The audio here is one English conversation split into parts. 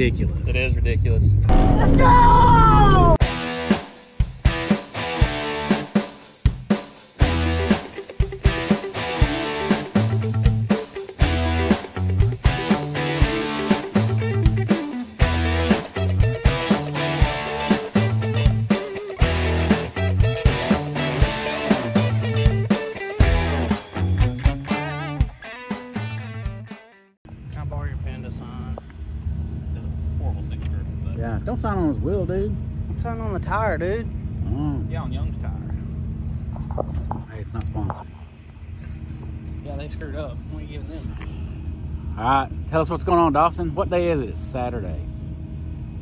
ridiculous. It is ridiculous. Let's go! Yeah, don't sign on his wheel, dude. I'm signing on the tire, dude. Mm. Yeah, on Young's tire. Hey, it's not sponsored. Yeah, they screwed up. What are you giving them? All right, tell us what's going on, Dawson. What day is it? It's Saturday.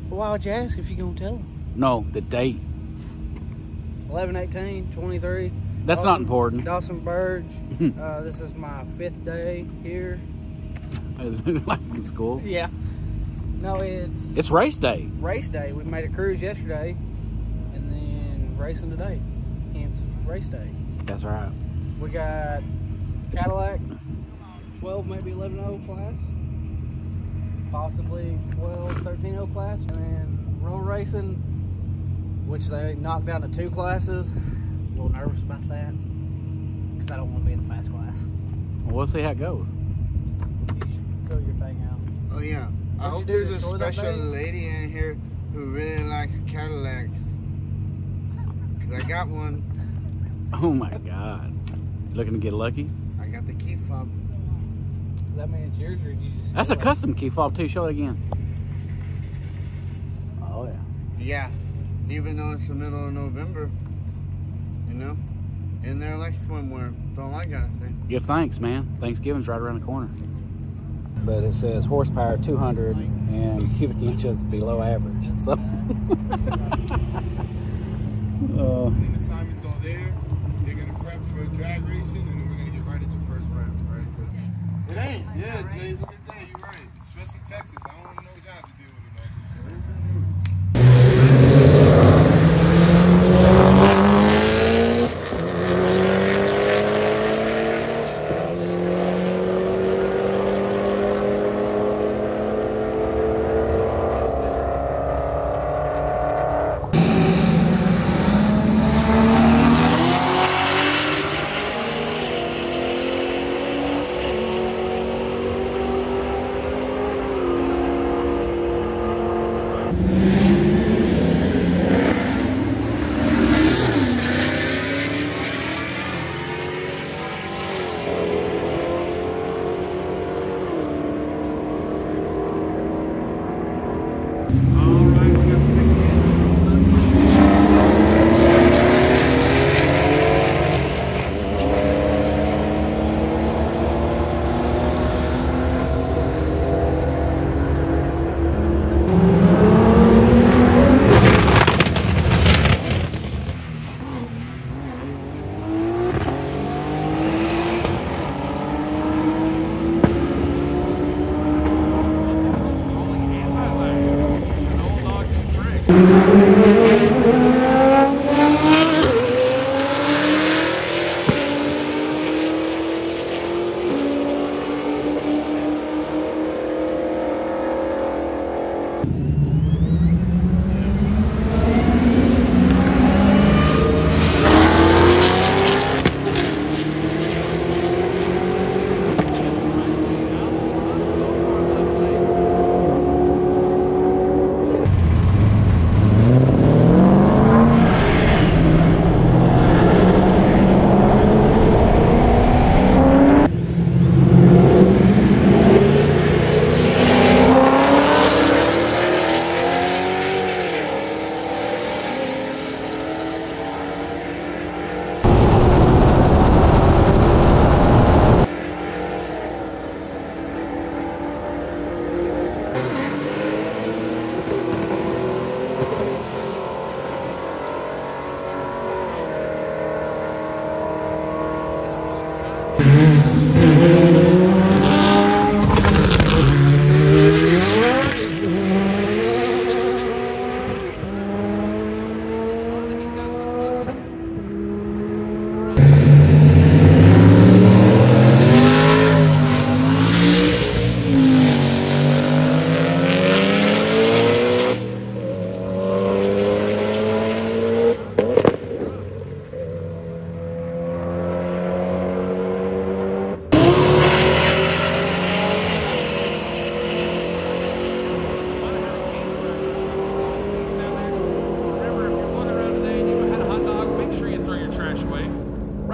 Well, why would you ask if you're going to tell them? No, the date. 11/18/23. That's Dawson, not important. Dawson Burge. This is my 5th day here. Is it like in school? Yeah. No, it's race day. Race day. We made a cruise yesterday, and then racing today. Hence race day. That's right. We got Cadillac 12, maybe 11.0 class, possibly 12, 13.0 class, and then roll racing, which they knocked down to 2 classes. I'm a little nervous about that because I don't want to be in the fast class. Well, we'll see how it goes. You should fill your thing out. Oh yeah. I hope there's a special lady in here who really likes Cadillacs, because I got one. Oh my God. Looking to get lucky? I got the key fob. Does that mean it's yours, or did you just... That's a custom key fob too. Show it again. Oh yeah. Yeah. Even though it's the middle of November, you know? In there like swimwear. That's all I gotta say. Yeah, thanks, man. Thanksgiving's right around the corner. But it says horsepower 200 and cubic inches below average. So and assignments all there. They're gonna prep for drag racing, and then we're gonna get right into first round, right? It ain't. Yeah, today's a good day. You're right. Especially Texas. I don't want no job to deal with it.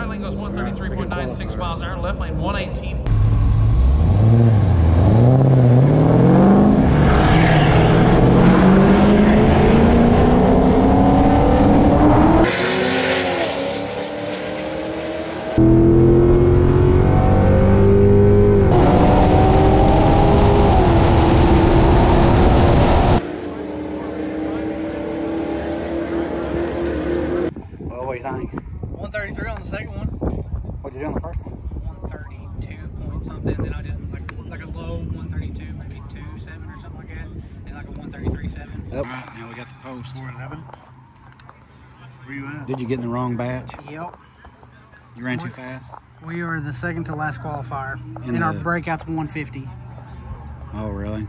Right lane goes 133.96 miles an hour, left lane 118. Did you get in the wrong batch? Yep. You ran too fast? We are the second to last qualifier. And our breakout's 150. Oh, really?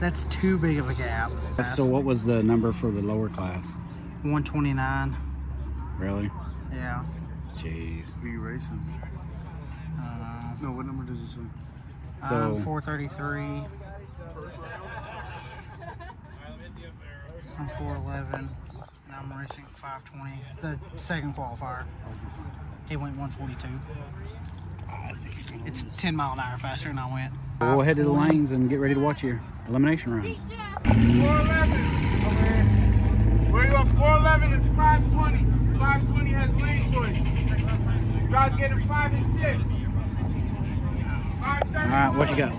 That's too big of a gap. So what was the number for the lower class? 129. Really? Yeah. Jeez. Who are you racing? No, what number does it say? So 433. I'm 411. I'm racing 520, the second qualifier. He went 142. It's 10 mile an hour faster than I went. We'll head to the lanes and get ready to watch your elimination round. 411. We're going 411 and 520. 520 has lane choice. You guys getting 5 and 6. Alright, what you got?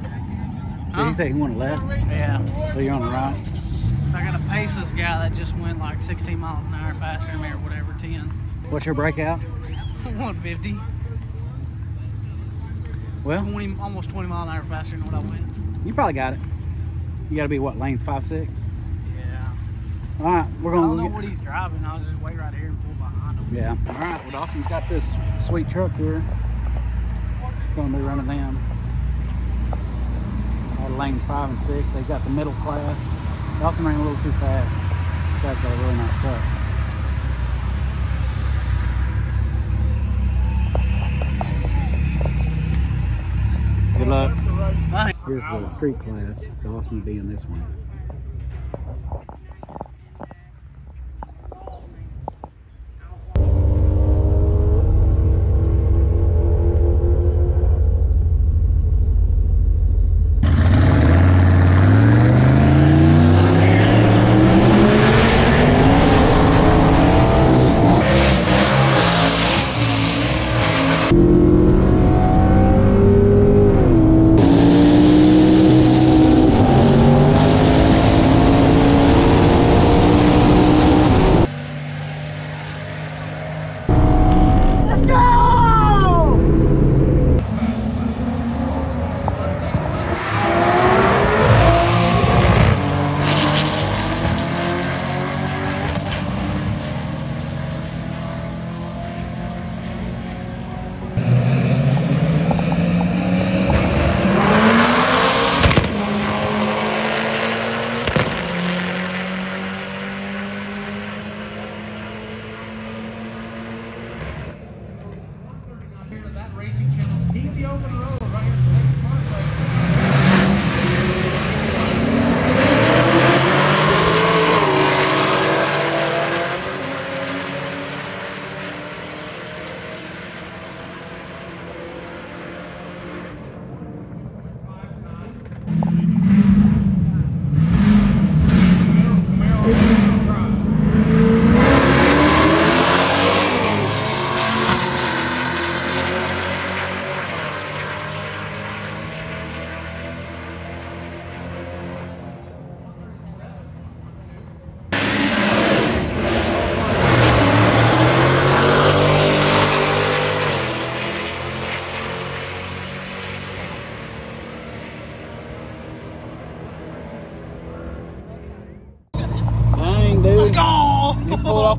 Did he say he went left? Yeah. So you're on the right? I gotta pace this guy that just went like 16 miles an hour faster than me or whatever, 10. What's your breakout? 150. Well, almost 20 mile an hour faster than what I went. You probably got it. You gotta be what, lanes 5, 6? Yeah. All right, we're gonna. I don't know what he's driving. I was just waiting right here and pull behind him. Yeah. All right. Well, Dawson's got this sweet truck here. Gonna be running them. All lanes 5 and 6. They've got the middle class. Dawson ran a little too fast. This guy's got a really nice truck. Good luck. Bye. Here's the street class. Dawson will be in this one.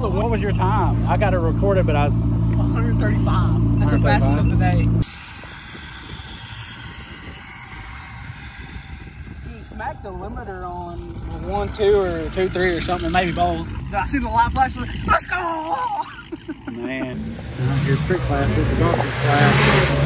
What was your time? I got it recorded, but I was 135. That's the fastest of the day. He smacked the limiter on 1-2 or 2-3 or something, maybe both. I see the light flashes. Let's go! Man, your trick class. This is Dawson's class.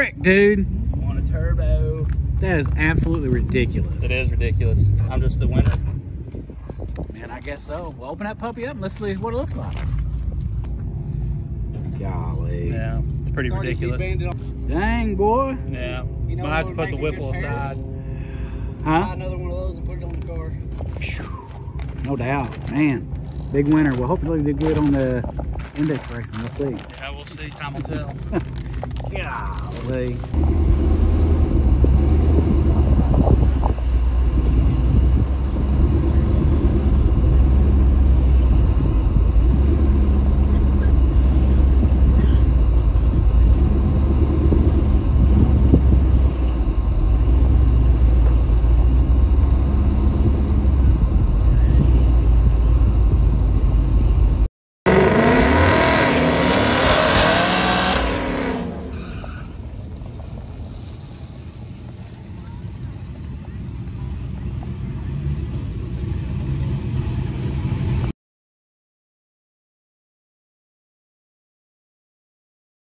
frick, dude. On a turbo. That is absolutely ridiculous. It is ridiculous. I'm just the winner. Man, I guess so. We'll open that puppy up and let's see what it looks like. Golly. Yeah, it's pretty ridiculous. Dang, boy. Yeah. You know, I have to put the Whipple aside. Huh? Buy another one of those and put it on the car. No doubt, man. Big winner. Well, hopefully they do good on the index racing. We'll see. Yeah, we'll see. Time will tell. Golly.